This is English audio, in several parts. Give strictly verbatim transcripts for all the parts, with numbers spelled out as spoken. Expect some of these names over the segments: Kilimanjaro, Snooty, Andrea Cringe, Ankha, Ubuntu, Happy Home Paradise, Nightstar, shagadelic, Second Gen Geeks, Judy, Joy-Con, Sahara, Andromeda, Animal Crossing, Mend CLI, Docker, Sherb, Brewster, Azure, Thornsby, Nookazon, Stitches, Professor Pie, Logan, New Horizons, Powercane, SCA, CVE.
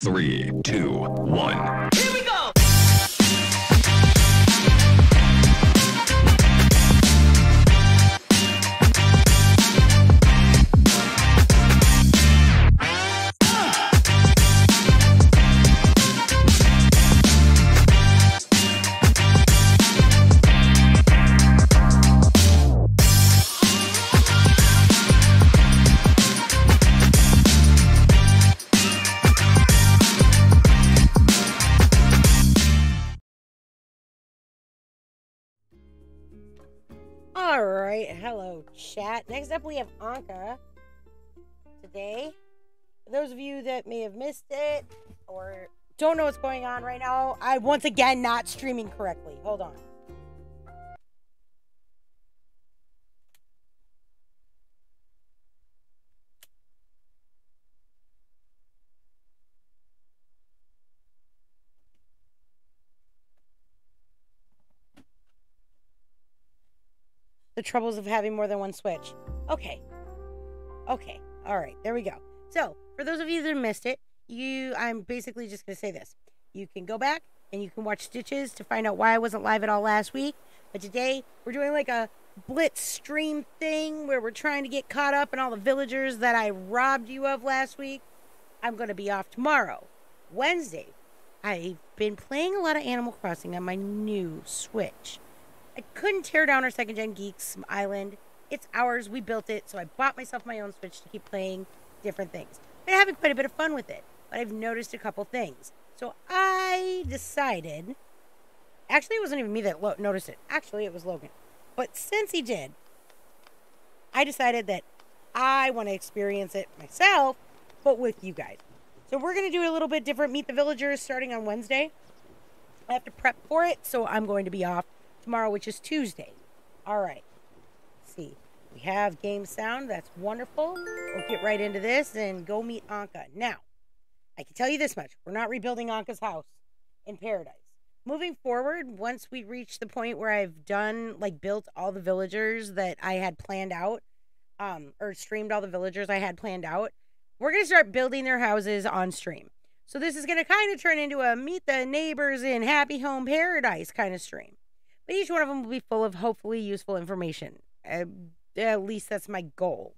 Three, two, one. Here we go! Alright, hello chat. Next up we have Ankha today. For those of you that may have missed it or don't know what's going on right now, I once again not streaming correctly. Hold on. The troubles of having more than one Switch. Okay. Okay. All right. There we go. So, for those of you that missed it, you, I'm basically just going to say this. You can go back and you can watch Stitches to find out why I wasn't live at all last week. But today, we're doing like a blitz stream thing where we're trying to get caught up in all the villagers that I robbed you of last week. I'm going to be off tomorrow. Wednesday, I've been playing a lot of Animal Crossing on my new Switch. I couldn't tear down our Second Gen Geeks island. It's ours. We built it. So I bought myself my own Switch to keep playing different things. Been having quite a bit of fun with it. But I've noticed a couple things. So I decided... Actually, it wasn't even me that lo noticed it. Actually, it was Logan. But since he did, I decided that I want to experience it myself, but with you guys. So we're going to do it a little bit different. Meet the villagers starting on Wednesday. I have to prep for it, so I'm going to be off tomorrow, which is Tuesday. All right. Let's see. We have game sound. That's wonderful. We'll get right into this and go meet Ankha. Now, I can tell you this much. We're not rebuilding Ankha's house in paradise. Moving forward, once we reach the point where I've done, like, built all the villagers that I had planned out, um, or streamed all the villagers I had planned out, we're going to start building their houses on stream. So this is going to kind of turn into a meet the neighbors in Happy Home Paradise kind of stream. But each one of them will be full of hopefully useful information. Uh, at least that's my goal.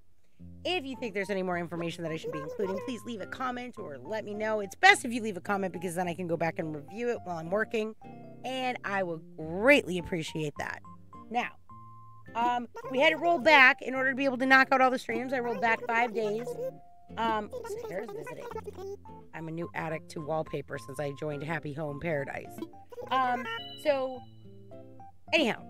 If you think there's any more information that I should be including, please leave a comment or let me know. It's best if you leave a comment because then I can go back and review it while I'm working. And I will greatly appreciate that. Now, um, we had to roll back in order to be able to knock out all the streams. I rolled back five days. Um, Sahara's visiting. I'm a new addict to wallpaper since I joined Happy Home Paradise. Um, so... Anyhow,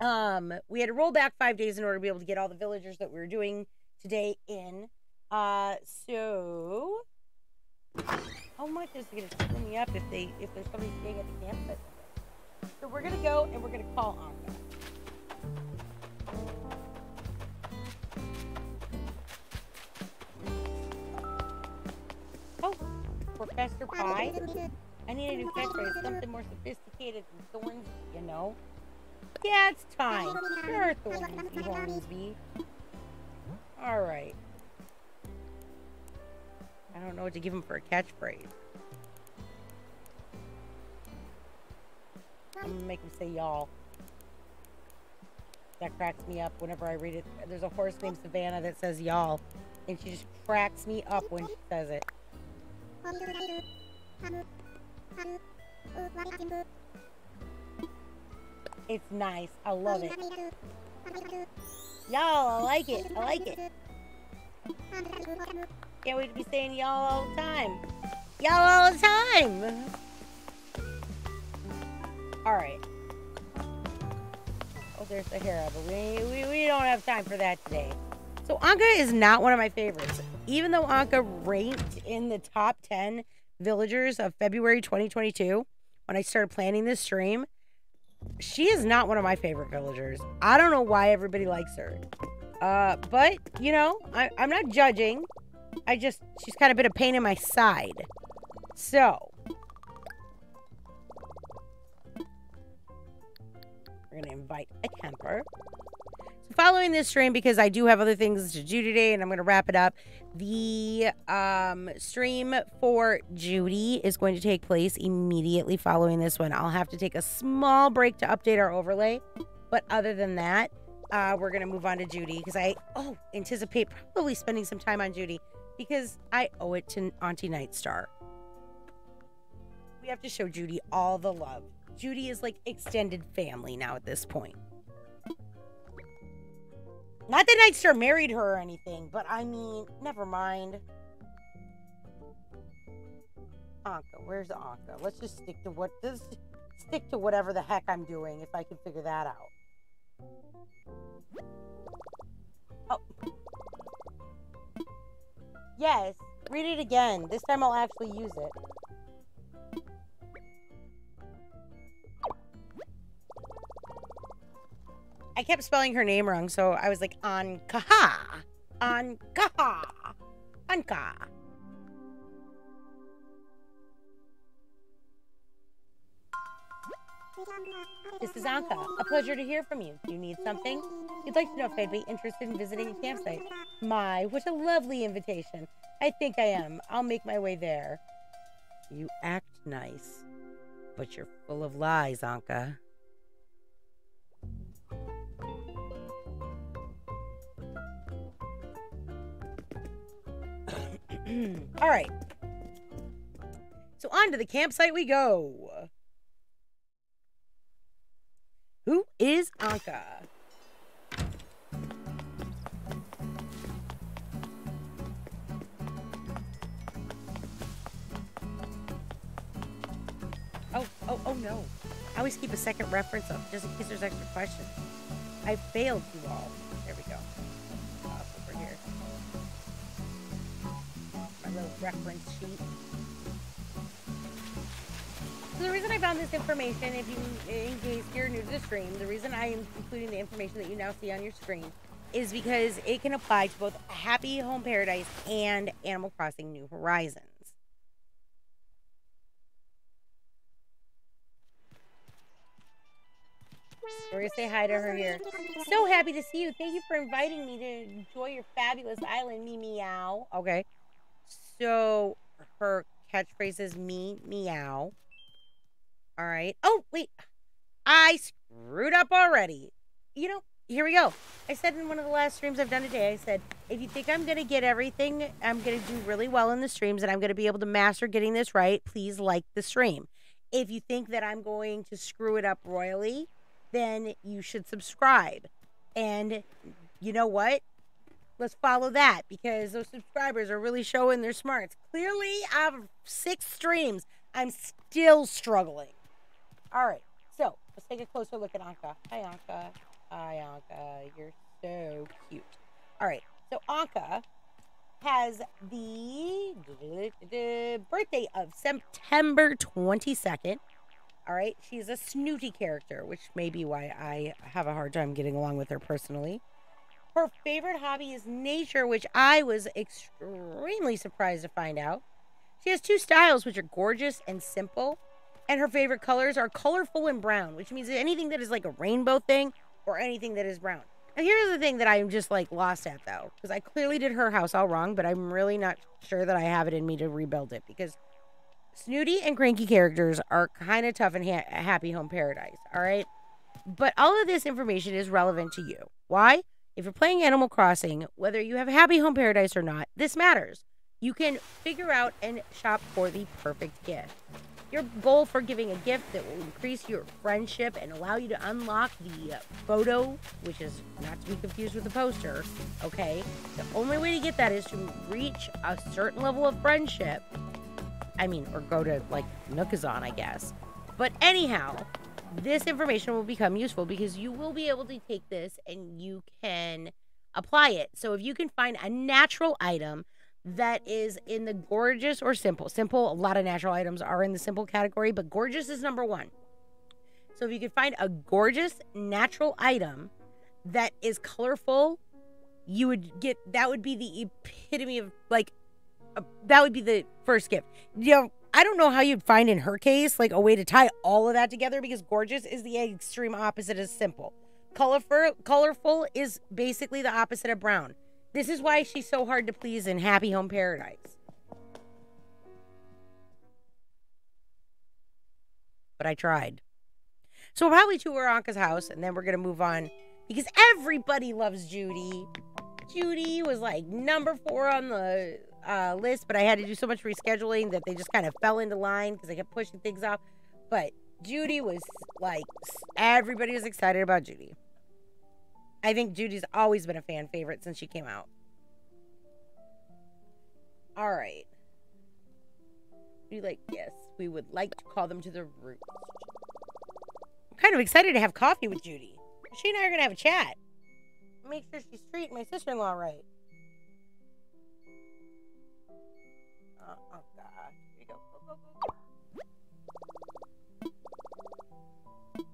um, we had to roll back five days in order to be able to get all the villagers that we were doing today in. Uh, so, how much is it going to screw me up if they if there's somebody staying at the campsite? So we're going to go and we're going to call Ankha. Oh, Professor Pie. I need a new catchphrase, something more sophisticated than Thornsby, you know? Yeah, it's time. Sure, Thornsby, Hornsby. Alright. I don't know what to give him for a catchphrase. I'm gonna make him say y'all. That cracks me up whenever I read it. There's a horse named Savannah that says y'all, and she just cracks me up when she says it. It's nice. I love it. Y'all, I like it. I like it. Can't wait to be saying y'all all the time. Y'all all the time. Alright. Oh, there's Sahara, but we, we, we don't have time for that today. So Ankha is not one of my favorites. Even though Ankha ranked in the top ten villagers of February twenty twenty-two when I started planning this stream, she is not one of my favorite villagers. I don't know why everybody likes her, uh but you know, I, I'm not judging. I just, she's kind of been a pain in my side. So we're gonna invite a camper. So following this stream, because I do have other things to do today and I'm going to wrap it up, the um, stream for Judy is going to take place immediately following this one. I'll have to take a small break to update our overlay. But other than that, uh, we're going to move on to Judy because I oh anticipate probably spending some time on Judy because I owe it to Auntie Nightstar. We have to show Judy all the love. Judy is like extended family now at this point. Not that Nightstar married her or anything, but I mean, never mind. Ankha, where's Ankha? Let's just stick to what this, stick to whatever the heck I'm doing if I can figure that out. Oh. Yes, read it again. This time I'll actually use it. I kept spelling her name wrong, so I was like, Ankha, Ankha, Ankha. This is Ankha. A pleasure to hear from you. Do you need something? You'd like to know if I'd be interested in visiting a campsite. My, what a lovely invitation. I think I am. I'll make my way there. You act nice, but you're full of lies, Ankha. All right. So on to the campsite we go. Who is Ankha? Oh, oh, oh no. I always keep a second reference up just in case there's extra questions. I failed you all. There we go. Little reference sheet. So the reason I found this information, if you, in case you're new to the stream, the reason I am including the information that you now see on your screen is because it can apply to both Happy Home Paradise and Animal Crossing New Horizons. We're gonna say hi to her here. So happy to see you. Thank you for inviting me to enjoy your fabulous island, me meow. Okay. So her catchphrase is me, meow. All right. Oh, wait. I screwed up already. You know, here we go. I said in one of the last streams I've done today, I said, if you think I'm going to get everything, I'm going to do really well in the streams and I'm going to be able to master getting this right, please like the stream. If you think that I'm going to screw it up royally, then you should subscribe. And you know what? Let's follow that because those subscribers are really showing their smarts. Clearly, out of six streams, I'm still struggling. All right, so let's take a closer look at Ankha. Hi, Ankha. Hi, Ankha. You're so cute. All right, so Ankha has the birthday of September twenty-second. All right, she's a snooty character, which may be why I have a hard time getting along with her personally. Her favorite hobby is nature, which I was extremely surprised to find out. She has two styles, which are gorgeous and simple. And her favorite colors are colorful and brown, which means anything that is like a rainbow thing or anything that is brown. Now, here's the thing that I'm just like lost at, though, because I clearly did her house all wrong, but I'm really not sure that I have it in me to rebuild it because snooty and cranky characters are kind of tough in ha Happy Home Paradise, all right? But all of this information is relevant to you. Why? If you're playing Animal Crossing, whether you have Happy Home Paradise or not, this matters. You can figure out and shop for the perfect gift. Your goal for giving a gift that will increase your friendship and allow you to unlock the photo, which is not to be confused with the poster, okay? The only way to get that is to reach a certain level of friendship. I mean, or go to, like, Nookazon, I guess. But anyhow, this information will become useful because you will be able to take this and you can apply it. So if you can find a natural item that is in the gorgeous or simple, simple, a lot of natural items are in the simple category, but gorgeous is number one. So if you can find a gorgeous natural item that is colorful, you would get, that would be the epitome of like, uh, that would be the first gift. You know, I don't know how you'd find in her case, like a way to tie all of that together because gorgeous is the extreme opposite of simple. Colorful, colorful is basically the opposite of brown. This is why she's so hard to please in Happy Home Paradise. But I tried. So we're probably to Ankha's house, and then we're going to move on. Because everybody loves Judy. Judy was like number four on the uh, list, but I had to do so much rescheduling that they just kind of fell into line because I kept pushing things off. But Judy was like, everybody was excited about Judy. I think Judy's always been a fan favorite since she came out. All right. Be like, yes, we would like to call them to the roost. I'm kind of excited to have coffee with Judy. She and I are going to have a chat. Make sure she's treating my sister-in-law right. Oh, oh gosh. Here we go. Go, go, go.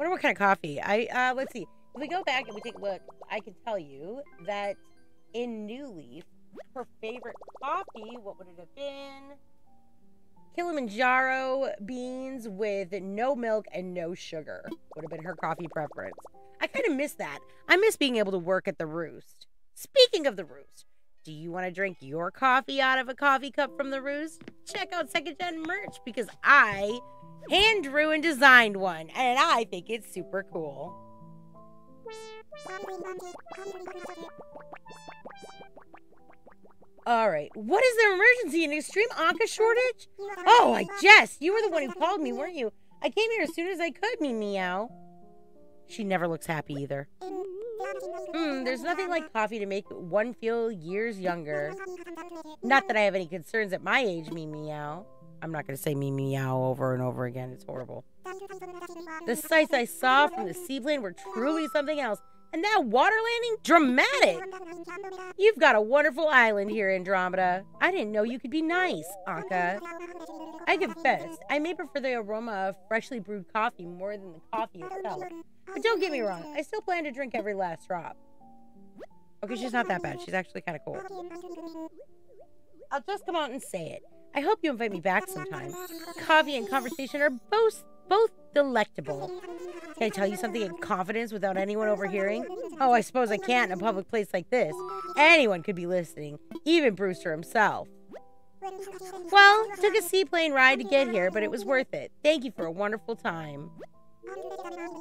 Wonder what kind of coffee. I, uh, let's see. If we go back and we take a look, I can tell you that in New Leaf, her favorite coffee, what would it have been? Kilimanjaro beans with no milk and no sugar would have been her coffee preference. I kind of miss that. I miss being able to work at the Roost. Speaking of the Roost, do you want to drink your coffee out of a coffee cup from the Roost? Check out Second Gen merch because I hand drew and designed one, and I think it's super cool. Alright, what is their emergency? An extreme Ankha shortage? Oh, I Jess, you were the one who called me, weren't you? I came here as soon as I could, me meow. She never looks happy either. Mm, there's nothing like coffee to make one feel years younger. Not that I have any concerns at my age, me meow. I'm not going to say me meow over and over again. It's horrible. The sights I saw from the seaplane were truly something else. And that water landing? Dramatic! You've got a wonderful island here, Andromeda. I didn't know you could be nice, Ankha. I confess, I may prefer the aroma of freshly brewed coffee more than the coffee itself. But don't get me wrong, I still plan to drink every last drop. Okay, she's not that bad. She's actually kind of cool. I'll just come out and say it. I hope you invite me back sometime. Coffee and conversation are both... both delectable. Can I tell you something in confidence without anyone overhearing? Oh, I suppose I can't in a public place like this. Anyone could be listening, even Brewster himself. Well, took a seaplane ride to get here, but it was worth it. Thank you for a wonderful time.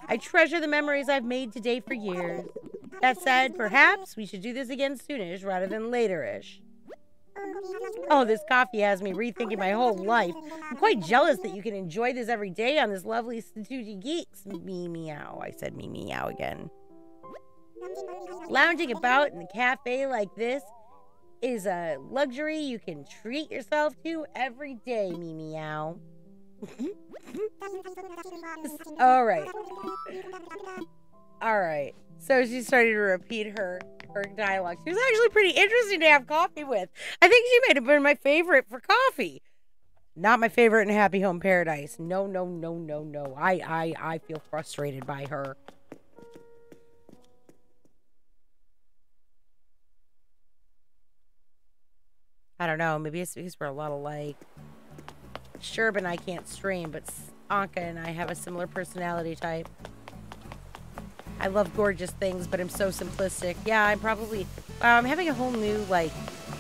I treasure the memories I've made today for years. That said, perhaps we should do this again soonish rather than later-ish. Oh, this coffee has me rethinking my whole life. I'm quite jealous that you can enjoy this every day on this lovely Second Gen Geeks. Me meow. I said me meow again. Lounging about in the cafe like this is a luxury you can treat yourself to every day, me meow. All right. All right. So she started to repeat her... her dialogue. She was actually pretty interesting to have coffee with. I think she might have been my favorite for coffee. Not my favorite in Happy Home Paradise. No, no, no, no, no. I, I, I feel frustrated by her. I don't know. Maybe it's because we're a lot alike. Sherb and I can't stream, but Ankha and I have a similar personality type. I love gorgeous things, but I'm so simplistic. Yeah, I'm probably... Wow, I'm having a whole new, like,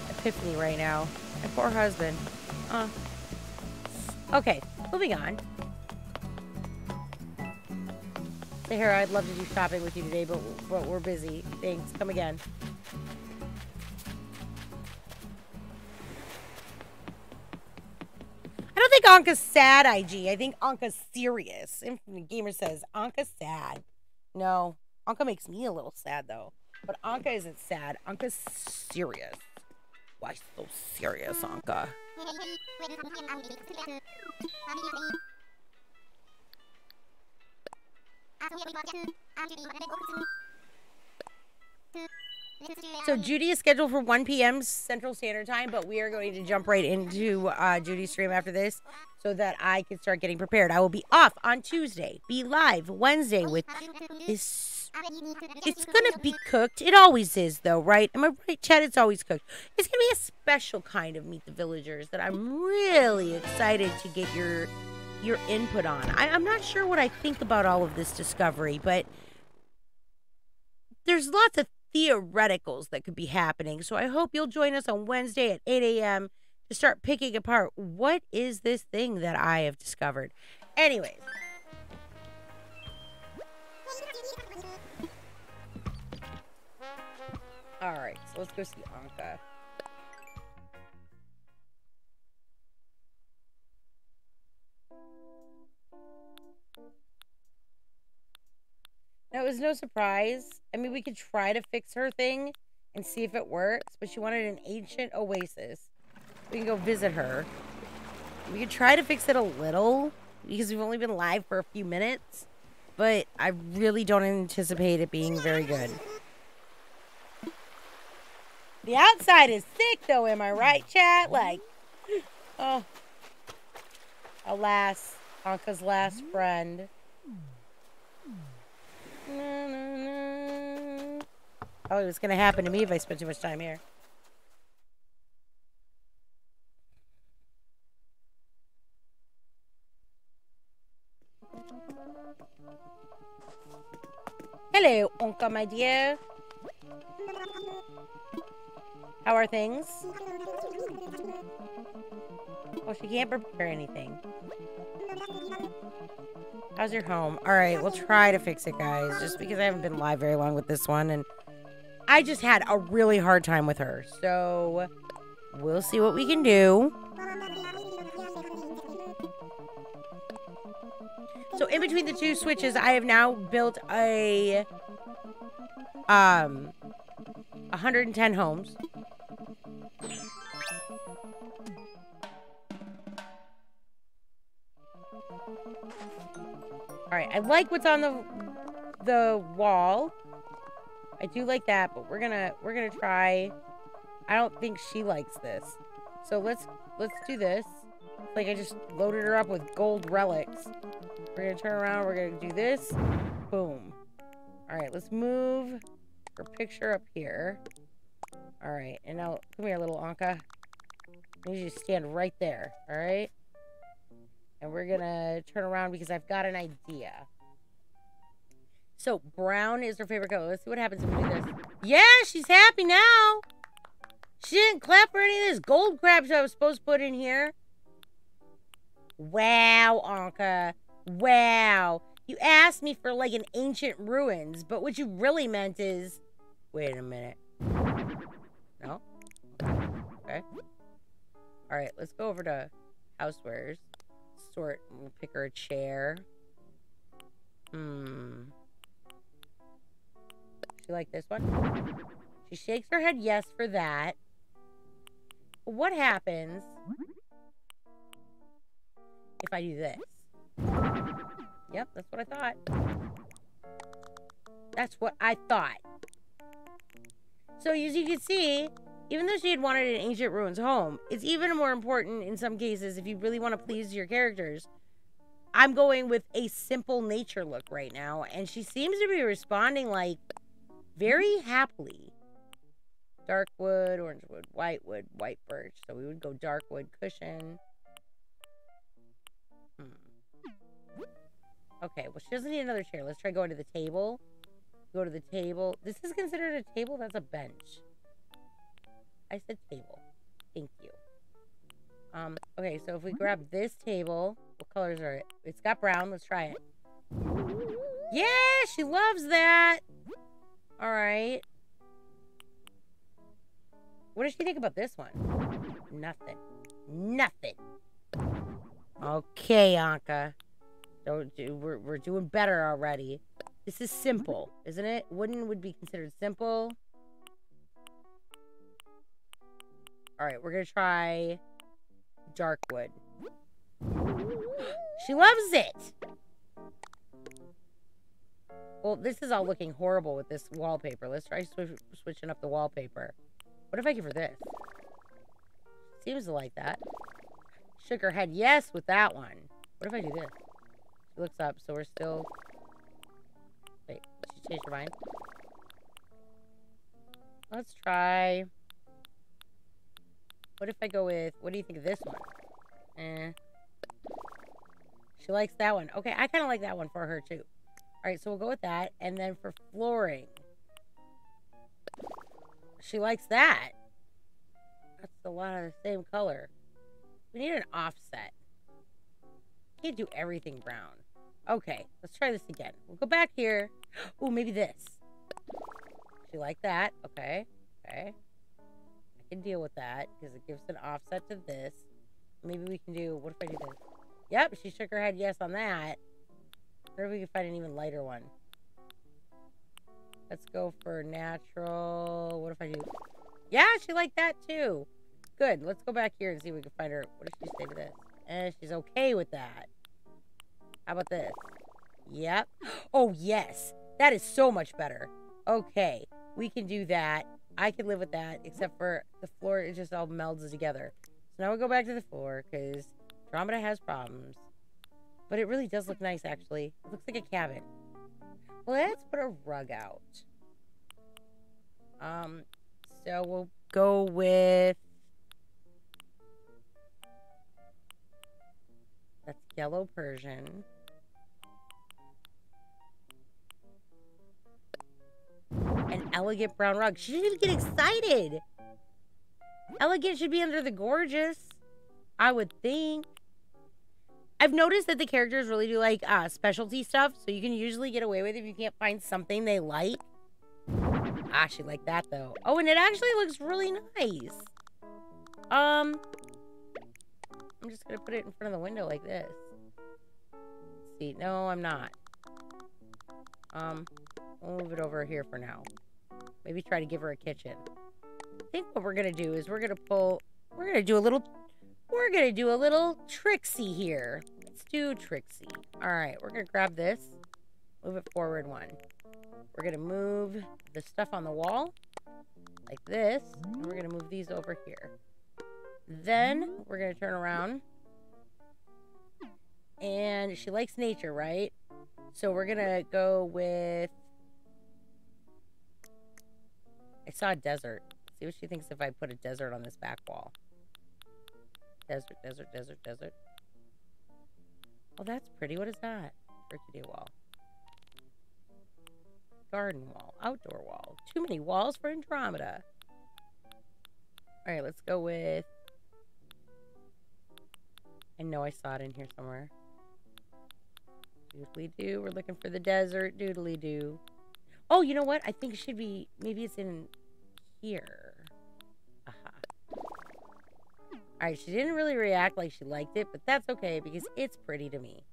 epiphany right now. My poor husband. Uh. Okay, moving on. Sahara, I'd love to do shopping with you today, but, but we're busy. Thanks. Come again. I don't think Ankha's sad, I G. I think Ankha's serious. Infinite Gamer says, Ankha's sad. No, Ankha makes me a little sad, though. But Ankha isn't sad. Anka's serious. Why so serious, Ankha? So Judy is scheduled for one P M Central Standard Time, but we are going to jump right into uh, Judy's stream after this so that I can start getting prepared. I will be off on Tuesday, be live Wednesday with this. It's going to be cooked. It always is, though, right? Am I right, Chad? It's always cooked. It's going to be a special kind of Meet the Villagers that I'm really excited to get your, your input on. I, I'm not sure what I think about all of this discovery, but there's lots of theoreticals that could be happening. So I hope you'll join us on Wednesday at eight a m to start picking apart what is this thing that I have discovered. Anyways. All right, so let's go see Ankha. Now, it was no surprise. I mean, we could try to fix her thing and see if it works, but she wanted an ancient oasis. We can go visit her. We could try to fix it a little because we've only been live for a few minutes, but I really don't anticipate it being very good. The outside is thick, though, am I right, chat? Like, oh, alas, Ankha's last friend. Na, na, na. Oh, it was going to happen to me if I spent too much time here. Hello, Ankha, my dear. How are things? Oh, she can't prepare anything. How's your home? All right, we'll try to fix it, guys, just because I haven't been live very long with this one, and I just had a really hard time with her, so we'll see what we can do. So in between the two switches, I have now built a um one hundred ten homes. All right, I like what's on the the wall. I do like that, but we're gonna we're gonna try. I don't think she likes this, so let's let's do this. Like, I just loaded her up with gold relics. We're gonna turn around. We're gonna do this. Boom. All right, let's move her picture up here. All right, and now come here, little Ankha. I need you to stand right there. All right. And we're gonna turn around because I've got an idea. So brown is her favorite color. Let's see what happens if we do this. Yeah, she's happy now. She didn't clap for any of this gold crap that I was supposed to put in here. Wow, Ankha. Wow. You asked me for like an ancient ruins, but what you really meant is... Wait a minute. No? Okay. All right, let's go over to housewares. Sort. We'll pick her a chair. Hmm. She like this one? She shakes her head yes for that. What happens if I do this? Yep, that's what I thought. That's what I thought. So as you can see, even though she had wanted an ancient ruins home, it's even more important in some cases if you really want to please your characters. I'm going with a simple nature look right now, and she seems to be responding, like, very happily. Dark wood, orange wood, white wood, white birch. So we would go dark wood cushion. Hmm. Okay, well, she doesn't need another chair. Let's try going to the table. Go to the table. This is considered a table? That's a bench. I said table. Thank you. Um, okay, so if we grab this table, what colors are it? It's got brown. Let's try it. Yeah, she loves that. All right. What does she think about this one? Nothing. Nothing. Okay, Ankha. Don't do, we're, we're doing better already. This is simple, isn't it? Wooden would be considered simple. All right, we're gonna try dark wood. She loves it. Well, this is all looking horrible with this wallpaper. Let's try sw switching up the wallpaper. What if I give her this? Seems to like that. Shook her head yes with that one. What if I do this? She looks up, so we're still... Wait, she changed her mind. Let's try... What if I go with, what do you think of this one? Eh. She likes that one. Okay, I kind of like that one for her, too. All right, so we'll go with that. And then for flooring, She likes that. That's a lot of the same color. We need an offset. Can't do everything brown. Okay, let's try this again. We'll go back here. Oh, maybe this. She liked that. Okay, okay. I can deal with that because it gives an offset to this. Maybe we can do... What if I do this? Yep, she shook her head yes on that. I wonder if we can find an even lighter one. Let's go for natural. What if I do... Yeah, she liked that too. Good. Let's go back here and see if we can find her. What did she say to this? Eh, she's okay with that. How about this? Yep. Oh, yes. That is so much better. Okay. We can do that. I can live with that, except for the floor. It just all melds together. So now we'll go back to the floor, because Andromeda has problems. But it really does look nice, actually. It looks like a cabin. Let's put a rug out. Um... So we'll go with... That's yellow Persian. An elegant brown rug. She didn't even get excited! Elegant should be under the gorgeous, I would think. I've noticed that the characters really do like uh, specialty stuff, so you can usually get away with it if you can't find something they like. I actually like that, though. Oh, and it actually looks really nice. Um, I'm just gonna put it in front of the window like this. Let's see, no, I'm not. Um, we'll move it over here for now. Maybe try to give her a kitchen. I think what we're gonna do is we're gonna pull... We're gonna do a little... We're gonna do a little Trixie here. Let's do Trixie. Alright, we're gonna grab this. Move it forward one. We're going to move the stuff on the wall like this. And we're going to move these over here. Then we're going to turn around. And she likes nature, right? So we're going to go with... I saw a desert. See what she thinks if I put a desert on this back wall. Desert, desert, desert, desert. Oh, that's pretty. What is that? Orchidea wall. Garden wall, outdoor wall. Too many walls for Andromeda. All right, let's go with... I know I saw it in here somewhere. Doodly-doo, we're looking for the desert. Doodly-doo. Oh, you know what? I think it should be... Maybe it's in here. Aha. All right, she didn't really react like she liked it, but that's okay because it's pretty to me.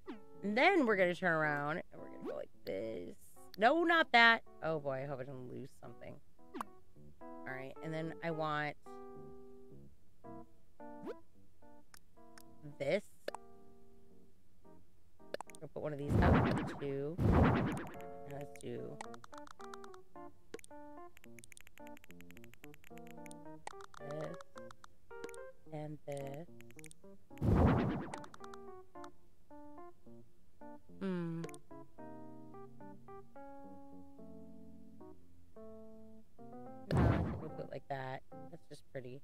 And then we're going to turn around and we're going to go like this. No, not that. Oh, boy. I hope I don't lose something. All right. And then I want this. I'll put one of these up. Two. And let's do... this. And this. Hmm. We'll put it like that. That's just pretty.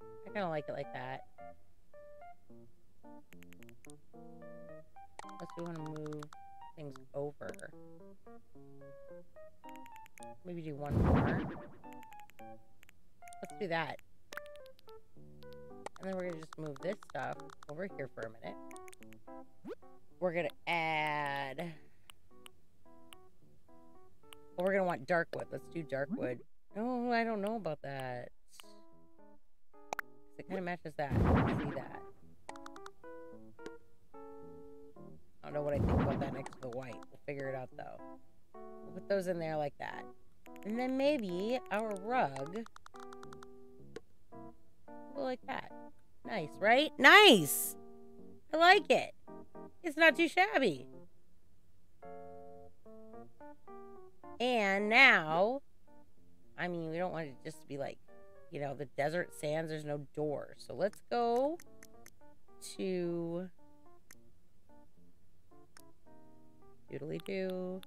I kind of like it like that. Unless we want to move things over. Maybe do one more. Let's do that. And then we're going to just move this stuff over here for a minute. We're going to add... Well, we're going to want dark wood. Let's do dark wood. No, I don't know about that. It kind of matches that. I see that. I don't know what I think about that next to the white. We'll figure it out, though. We'll put those in there like that. And then maybe our rug... We'll like that. Nice, right? Nice! I like it. It's not too shabby. And now, I mean, we don't want it just to be like, you know, the desert sands. There's no door. So let's go to doodly-doo.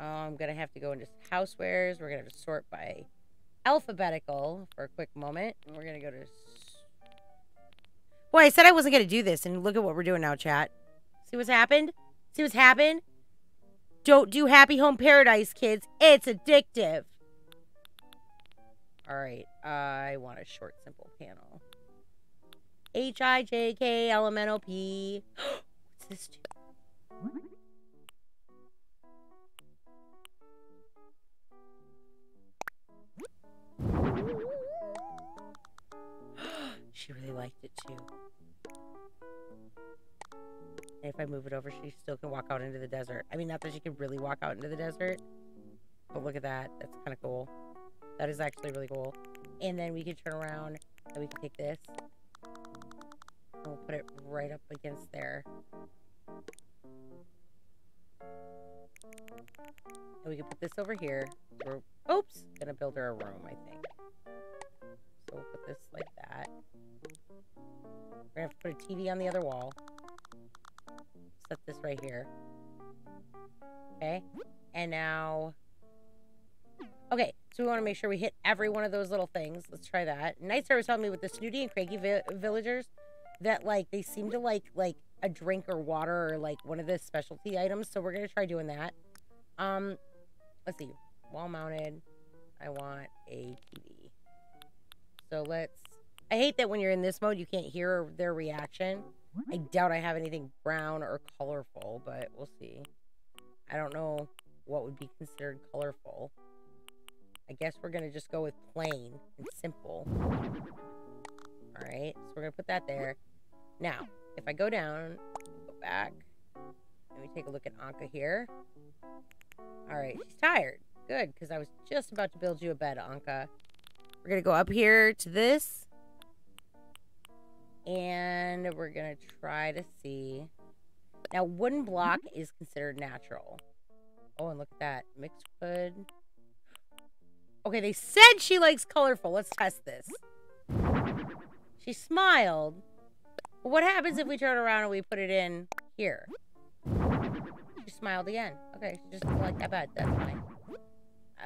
Oh, I'm going to have to go into housewares. We're going to have to sort by alphabetical for a quick moment. And we're going to go to... Boy, I said I wasn't going to do this. And look at what we're doing now, chat. See what's happened? See what's happened? Don't do Happy Home Paradise, kids. It's addictive. All right, I want a short, simple panel. H I J K L M N O P. What's this do? She really liked it too. And if I move it over, she still can walk out into the desert. I mean, not that she can really walk out into the desert, but look at that. That's kind of cool. That is actually really cool. And then we can turn around and we can take this. And we'll put it right up against there. And we can put this over here. We're, oops, gonna build her a room, I think. So we'll put this like that. We're gonna have to put a T V on the other wall. Set this right here. Okay, and now... Okay, so we want to make sure we hit every one of those little things. Let's try that. Nightstar was telling me with the snooty and cranky vi villagers that, like, they seem to like, like, a drink or water or, like, one of the specialty items. So we're going to try doing that. Um, let's see. Wall-mounted. I want a T V. So let's... I hate that when you're in this mode, you can't hear their reaction. I doubt I have anything brown or colorful, but we'll see. I don't know what would be considered colorful. I guess we're going to just go with plain and simple. All right, so we're going to put that there. Now, if I go down, go back, let me take a look at Ankha here. All right, she's tired. Good, because I was just about to build you a bed, Ankha. We're going to go up here to this. And we're going to try to see. Now, wooden block is considered natural. Oh, and look at that. Mixed wood. Okay, they said she likes colorful. Let's test this. She smiled. But what happens if we turn around and we put it in here? She smiled again. Okay, she just doesn't like that bed. That's fine.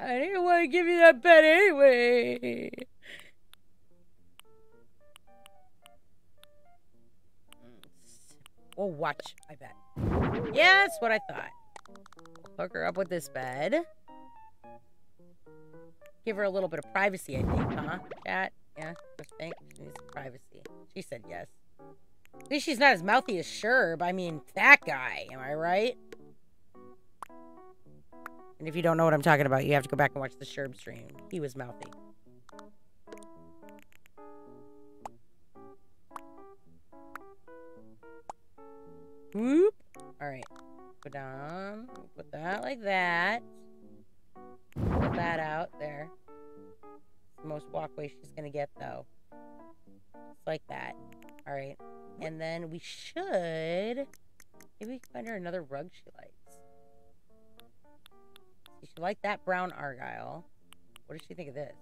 I didn't want to give you that bed anyway. Well, watch, I bet. Yeah, that's what I thought. Hook her up with this bed. Give her a little bit of privacy, I think, huh? Chat? Yeah, just think. She needs privacy. She said yes. At least she's not as mouthy as Sherb. I mean, that guy. Am I right? And if you don't know what I'm talking about, you have to go back and watch the Sherb stream. He was mouthy. Whoop. All right. Go down. Put that like that. Put that out there. The most walkway she's going to get, though. Just like that. All right. And then we should... Maybe we can find her another rug she likes. She should like that brown Argyle. What does she think of this?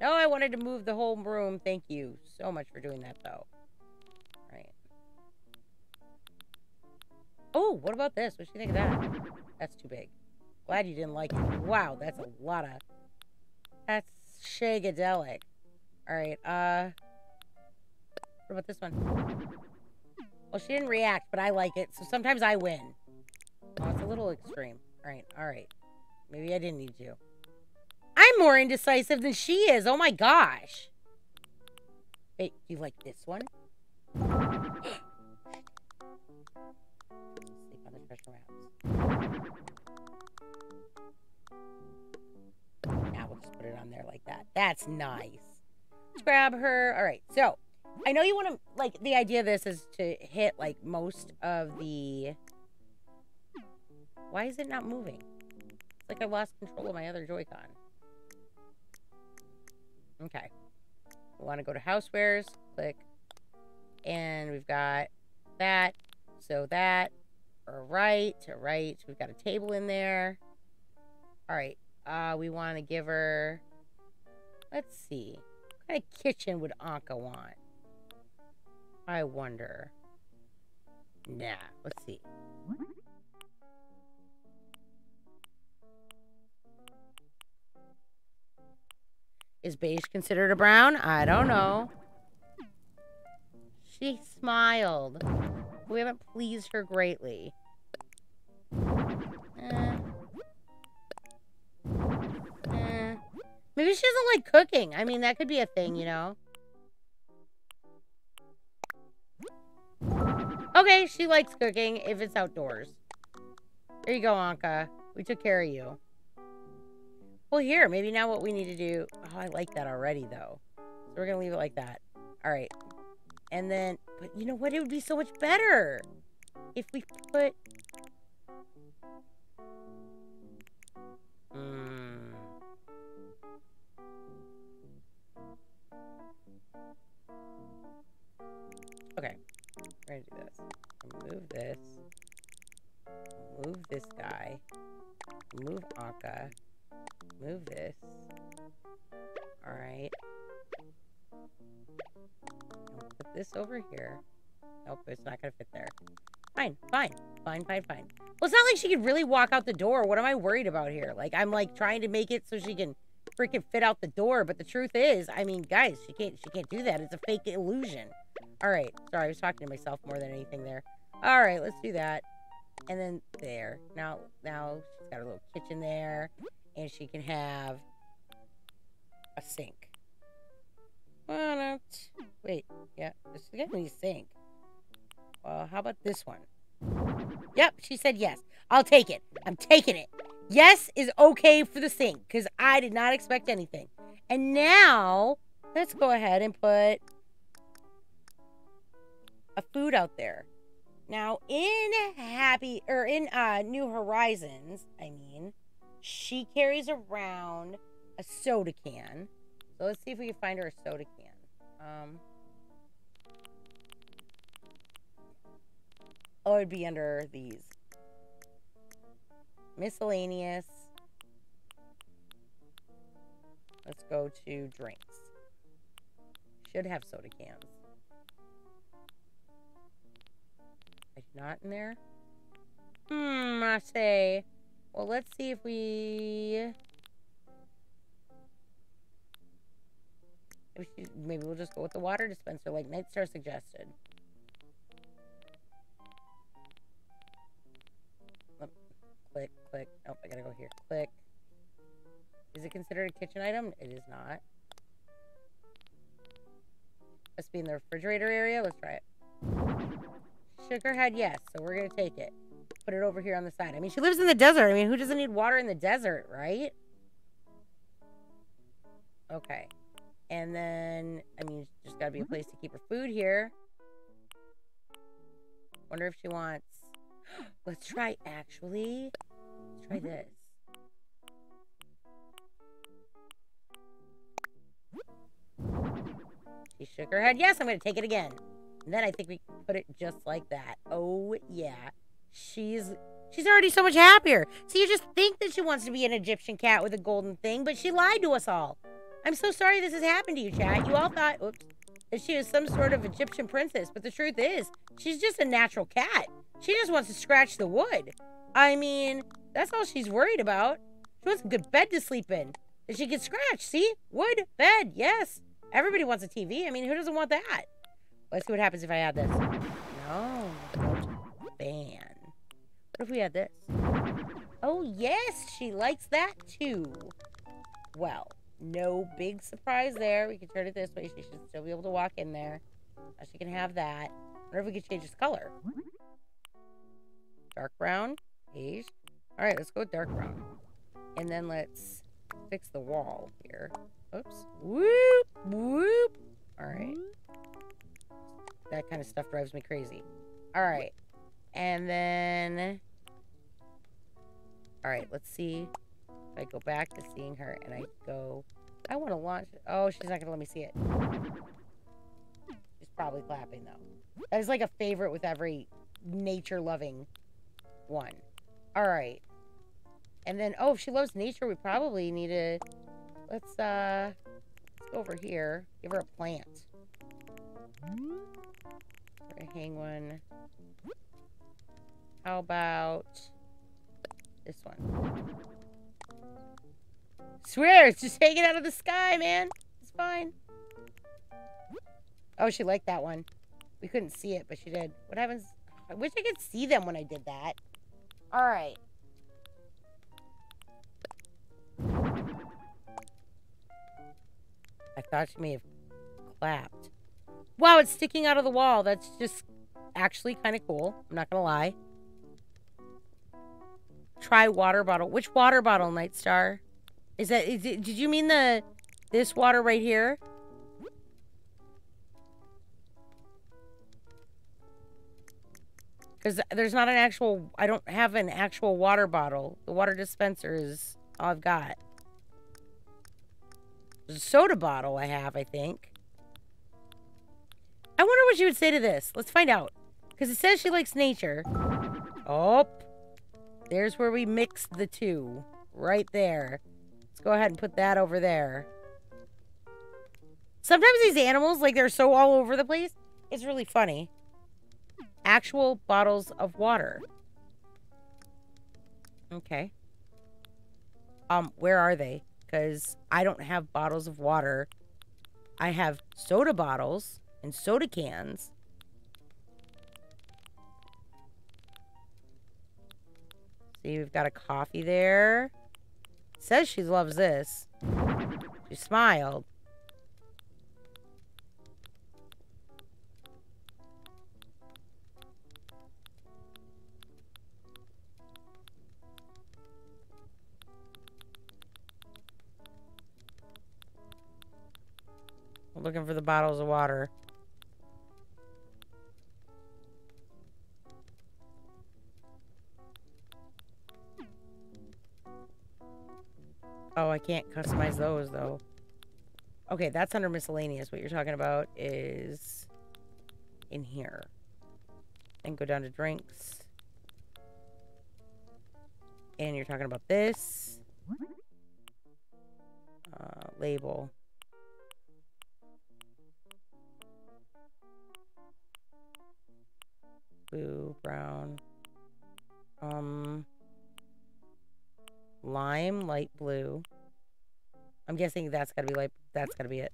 No, I wanted to move the whole room. Thank you so much for doing that, though. Oh, what about this? What do you think of that? That's too big. Glad you didn't like it. Wow, that's a lot of... That's shagadelic. Alright, uh... What about this one? Well, she didn't react, but I like it, so sometimes I win. Oh, it's a little extreme. Alright, alright. Maybe I didn't need you. I'm more indecisive than she is! Oh my gosh! Wait, you like this one? Now we'll just put it on there like that. That's nice. Let's grab her. All right. So I know you want to, like, the idea of this is to hit, like, most of the... Why is it not moving? It's like I lost control of my other Joy-Con. Okay. We want to go to housewares. Click. And we've got that. So that. All right, all right. We've got a table in there. All right. Uh, we want to give her... Let's see. What kind of kitchen would Ankha want? I wonder. Nah, let's see. Is beige considered a brown? I don't know. She smiled. We haven't pleased her greatly. Eh. Eh. Maybe she doesn't like cooking. I mean, that could be a thing, you know? Okay, she likes cooking if it's outdoors. There you go, Ankha. We took care of you. Well, here, maybe now what we need to do... Oh, I like that already, though. So we're going to leave it like that. All right. And then... But you know what? It would be so much better if we put... Mm. Okay. We're going to do this. Move this. Move this guy. Move Ankha. Move this. Alright. Put this over here. Nope, it's not gonna fit there. Fine, fine, fine, fine, fine. Well, it's not like she could really walk out the door. What am I worried about here? Like, I'm like trying to make it so she can freaking fit out the door, but the truth is, I mean, guys, she can't she can't do that. It's a fake illusion. Alright, sorry, I was talking to myself more than anything there. Alright, let's do that. And then there. Now now she's got her little kitchen there. And she can have a sink. Wait, yeah, this is gonna be a sink. Well, how about this one? Yep, she said yes. I'll take it. I'm taking it. Yes is okay for the sink, because I did not expect anything. And now, let's go ahead and put a food out there. Now, in Happy, or in uh, New Horizons, I mean... She carries around a soda can. So let's see if we can find her a soda can. Um, oh, it'd be under these. Miscellaneous. Let's go to drinks. Should have soda cans. Like not in there? Hmm, I say... Well, let's see if we... If she, maybe we'll just go with the water dispenser like Nightstar suggested. Oh, click, click. Oh, I gotta go here. Click. Is it considered a kitchen item? It is not. Let's be in the refrigerator area. Let's try it. Shook her head yes, so we're gonna take it. Put it over here on the side. I mean, she lives in the desert. I mean, who doesn't need water in the desert, right? Okay. And then, I mean, there's got to be a place to keep her food here. Wonder if she wants... Let's try, actually. Let's try this. She shook her head. Yes, I'm going to take it again. And then I think we can put it just like that. Oh, yeah. She's she's already so much happier. So you just think that she wants to be an Egyptian cat with a golden thing, but she lied to us all. I'm so sorry this has happened to you, chat. You all thought, oops, that she was some sort of Egyptian princess, but the truth is, she's just a natural cat. She just wants to scratch the wood. I mean, that's all she's worried about. She wants a good bed to sleep in that she can scratch. See? Wood, bed, yes. Everybody wants a T V. I mean, who doesn't want that? Let's see what happens if I add this. No. Ban. What if we had this? Oh, yes! She likes that, too! Well, no big surprise there. We can turn it this way. She should still be able to walk in there. Now she can have that. I wonder if we could change this color. Dark brown. Beige. Alright, let's go with dark brown. And then let's fix the wall here. Oops. Whoop! Whoop! Alright. That kind of stuff drives me crazy. Alright. And then... Alright, let's see. If I go back to seeing her and I go... I want to launch... Oh, she's not going to let me see it. She's probably clapping, though. That is like a favorite with every nature-loving one. Alright. And then... Oh, if she loves nature, we probably need to... Let's, uh... Let's go over here. Give her a plant. We're going to hang one... How about this one? Swear, it's just hanging out of the sky, man. It's fine. Oh, she liked that one. We couldn't see it, but she did. What happens? I wish I could see them when I did that. All right. I thought she may have clapped. Wow, it's sticking out of the wall. That's just actually kind of cool. I'm not gonna lie. Try water bottle. Which water bottle, Nightstar? Is that? Is it, did you mean the this water right here? Because there's not an actual. I don't have an actual water bottle. The water dispenser is all I've got. There's a soda bottle I have, I think. I wonder what she would say to this. Let's find out. Because it says she likes nature. Oh. There's where we mix the two. Right there. Let's go ahead and put that over there. Sometimes these animals, like, they're so all over the place. It's really funny. Actual bottles of water. Okay. Um, where are they? Because I don't have bottles of water. I have soda bottles and soda cans. See, we've got a coffee there. It says she loves this. She smiled. We're looking for the bottles of water. Oh, I can't customize those, though. Okay, that's under miscellaneous. What you're talking about is in here. And go down to drinks. And you're talking about this. Uh, label. Blue, brown. Um... Lime, light blue. I'm guessing that's gotta be light. That's gotta be it.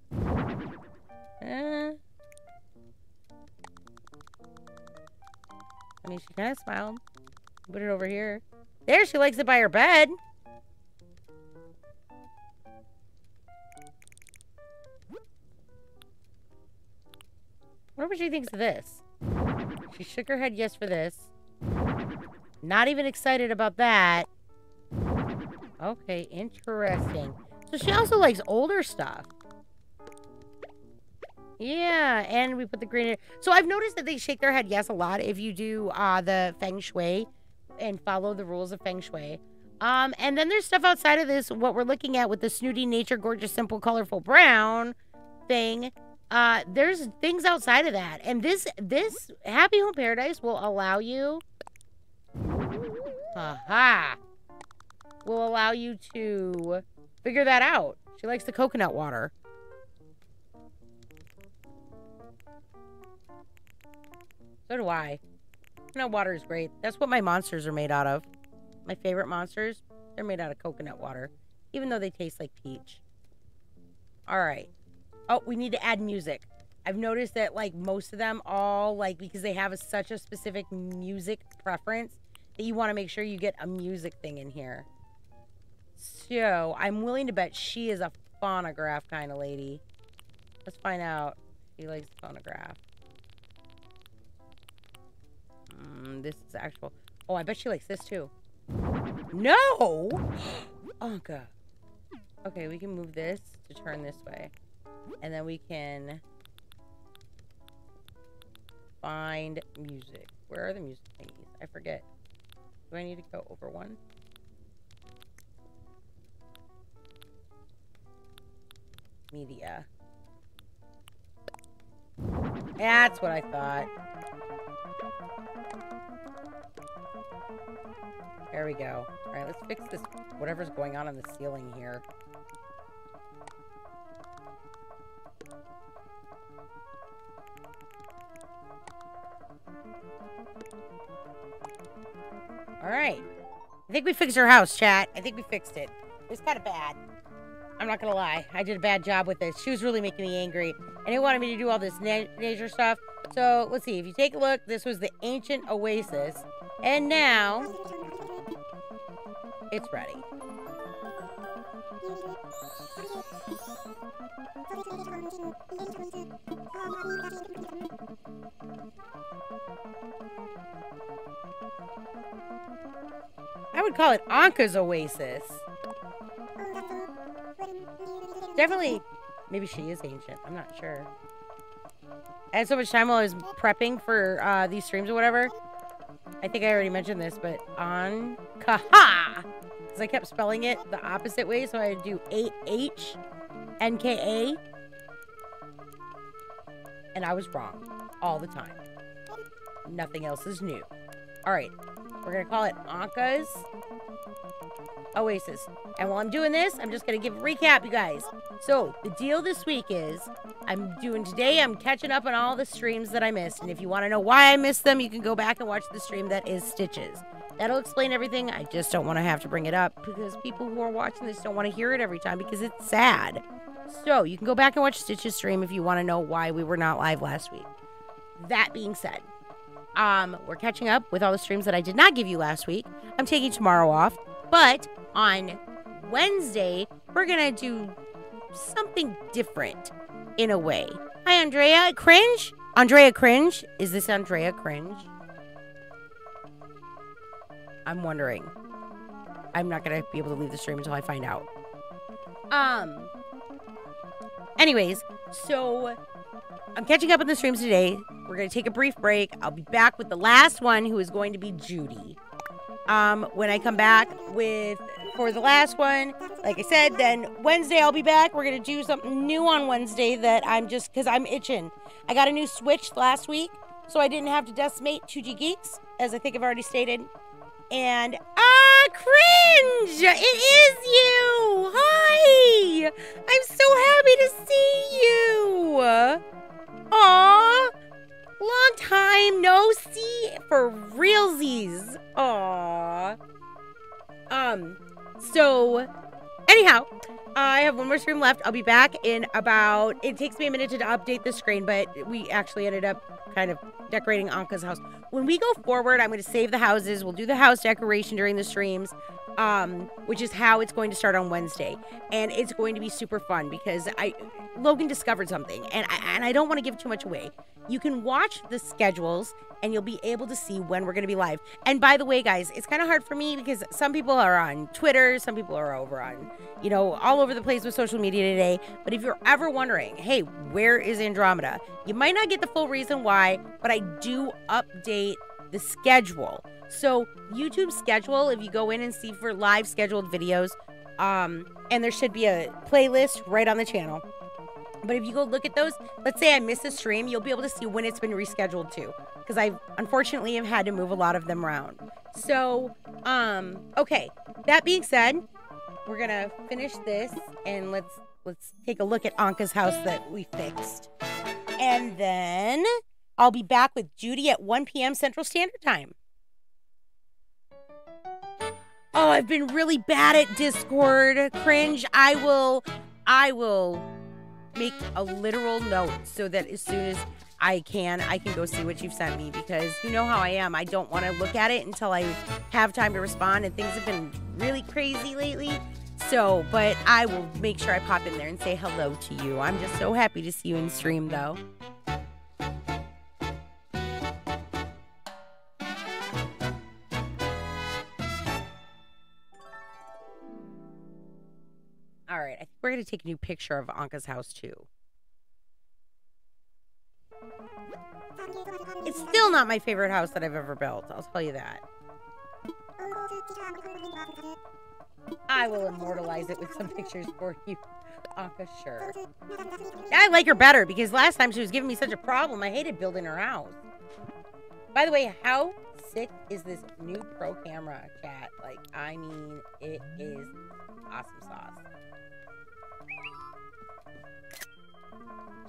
Eh. I mean, she kind of smiled. Put it over here. There, she likes it by her bed. I wonder what she thinks of this. She shook her head yes for this. Not even excited about that. Okay, interesting. So she also likes older stuff. Yeah, and we put the green in. So I've noticed that they shake their head yes a lot if you do uh, the feng shui and follow the rules of feng shui. Um, and then there's stuff outside of this, what we're looking at with the snooty nature, gorgeous, simple, colorful, brown thing. Uh, there's things outside of that. And this, this Happy Home Paradise will allow you... Aha! Will allow you to figure that out. She likes the coconut water. So do I. Coconut water is great. That's what my monsters are made out of. My favorite monsters, they're made out of coconut water, even though they taste like peach. All right. Oh, we need to add music. I've noticed that, like, most of them all, like, because they have a, such a specific music preference, that you want to make sure you get a music thing in here. So, I'm willing to bet she is a phonograph kind of lady. Let's find out if she likes the phonograph. Mm, this is actual. Oh, I bet she likes this too. No! Ankha. Okay, we can move this to turn this way. And then we can find music. Where are the music thingies? I forget. Do I need to go over one? Media. That's what I thought. There we go. All right, let's fix this, whatever's going on in the ceiling here. All right. I think we fixed her house, chat. I think we fixed it. It was kind of bad. I'm not going to lie. I did a bad job with this. She was really making me angry. And it wanted me to do all this na nature stuff. So, let's see. If you take a look, this was the ancient oasis. And now, it's ready. I would call it Ankha's Oasis. Definitely, maybe she is ancient. I'm not sure. I had so much time while I was prepping for uh, these streams or whatever. I think I already mentioned this, but Ankha, because I kept spelling it the opposite way, so I do A H N K A, and I was wrong all the time. Nothing else is new. All right, we're gonna call it Ankha's Oasis. And while I'm doing this, I'm just gonna give a recap, you guys. So the deal this week is I'm doing today, I'm catching up on all the streams that I missed. And if you want to know why I missed them, you can go back and watch the stream that is Stitches. That'll explain everything. I just don't want to have to bring it up because people who are watching this don't want to hear it every time because it's sad. So you can go back and watch Stitches stream if you want to know why we were not live last week. That being said, um, we're catching up with all the streams that I did not give you last week. I'm taking tomorrow off, but on Wednesday, we're going to do something different in a way. Hi, Andrea Cringe. Andrea Cringe. Is this Andrea Cringe? I'm wondering. I'm not going to be able to leave the stream until I find out. Um. Anyways, so I'm catching up on the streams today. We're going to take a brief break. I'll be back with the last one, who is going to be Judy. Um, when I come back with... for the last one, like I said, then Wednesday I'll be back. We're gonna do something new on Wednesday that I'm just, because I'm itching. I got a new Switch last week, so I didn't have to decimate two G Geeks, as I think I've already stated. And ah, Cringe! It is you! Hi! I'm so happy to see you! Aw! Long time no see for realsies. Aw. Um... So, anyhow, I have one more stream left. I'll be back in about... It takes me a minute to update the screen, but we actually ended up kind of decorating Ankha's house. When we go forward, I'm going to save the houses. We'll do the house decoration during the streams, um, which is how it's going to start on Wednesday. And it's going to be super fun because I Logan discovered something, and I, and I don't want to give too much away. You can watch the schedules, and you'll be able to see when we're going to be live. And by the way, guys, it's kind of hard for me because some people are on Twitter, some people are over on, you know, all over the place with social media today. But if you're ever wondering, hey, where is Andromeda? You might not get the full reason why, but I do update the schedule. So YouTube schedule, if you go in and see for live scheduled videos, um, and there should be a playlist right on the channel. But if you go look at those, let's say I miss a stream, you'll be able to see when it's been rescheduled too. Because I unfortunately have had to move a lot of them around. So, um, okay. That being said, we're gonna finish this and let's let's take a look at Ankha's house that we fixed. And then I'll be back with Judy at one P M Central Standard Time. Oh, I've been really bad at Discord, Cringe. I will I will make a literal note so that as soon as I can, I can go see what you've sent me, because you know how I am. I don't want to look at it until I have time to respond, and things have been really crazy lately. So, but I will make sure I pop in there and say hello to you. I'm just so happy to see you in stream, though. All right, I think we're going to take a new picture of Ankha's house, too. It's still not my favorite house that I've ever built, I'll tell you that. I will immortalize it with some pictures for you, Ankha, sure. I like her better, because last time she was giving me such a problem, I hated building her house. By the way, how sick is this new pro camera, chat? Like, I mean, it is awesome sauce.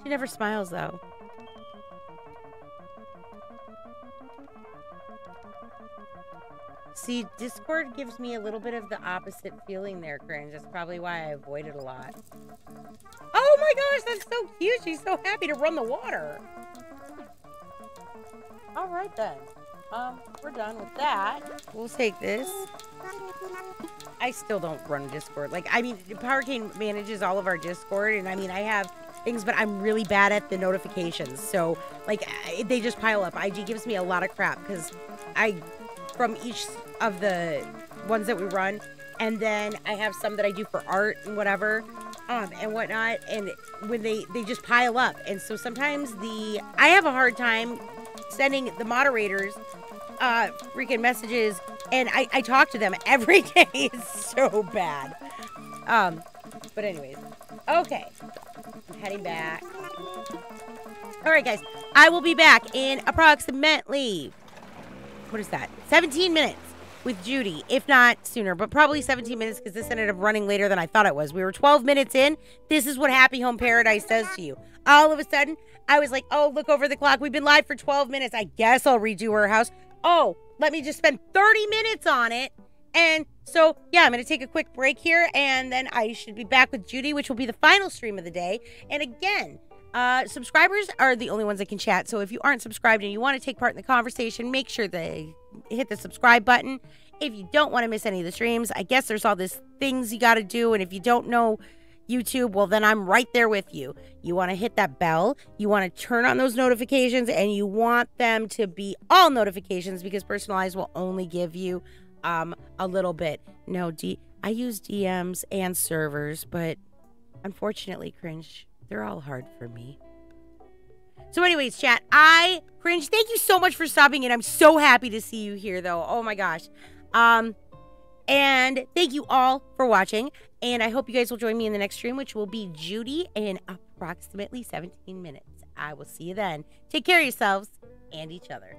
She never smiles, though. See, Discord gives me a little bit of the opposite feeling there, Cringe. That's probably why I avoid it a lot. Oh my gosh, that's so cute. She's so happy to run the water. All right, then. Um, we're done with that. We'll take this. I still don't run Discord. Like, I mean, Powercane manages all of our Discord, and I mean, I have things, but I'm really bad at the notifications. So, like, I, they just pile up. I G gives me a lot of crap because I, from each of the ones that we run, and then I have some that I do for art and whatever, um, and whatnot. And when they they just pile up, and so sometimes the I have a hard time sending the moderators uh, freaking messages, and I, I talk to them every day. It's so bad. Um, but anyways, okay, I'm heading back. All right, guys, I will be back in approximately, what is that, seventeen minutes with Judy, if not sooner, but probably seventeen minutes because this ended up running later than I thought it was. We were twelve minutes in. This is what Happy Home Paradise does to you. All of a sudden, I was like, oh, look over the clock. We've been live for twelve minutes. I guess I'll redo her house. Oh, let me just spend thirty minutes on it. And so, yeah, I'm going to take a quick break here, and then I should be back with Judy, which will be the final stream of the day. And again, uh, subscribers are the only ones that can chat. So if you aren't subscribed and you want to take part in the conversation, make sure they hit the subscribe button. If you don't want to miss any of the streams, I guess there's all these things you got to do. And if you don't know YouTube, well, then I'm right there with you. You want to hit that bell. You want to turn on those notifications, and you want them to be all notifications because personalized will only give you um, a little bit. No, D I use D Ms and servers, but unfortunately, cringe, they're all hard for me. So anyways, chat, I cringe. Thank you so much for stopping in. I'm so happy to see you here, though. Oh, my gosh. Um, and thank you all for watching. And I hope you guys will join me in the next stream, which will be Judy in approximately seventeen minutes. I will see you then. Take care of yourselves and each other.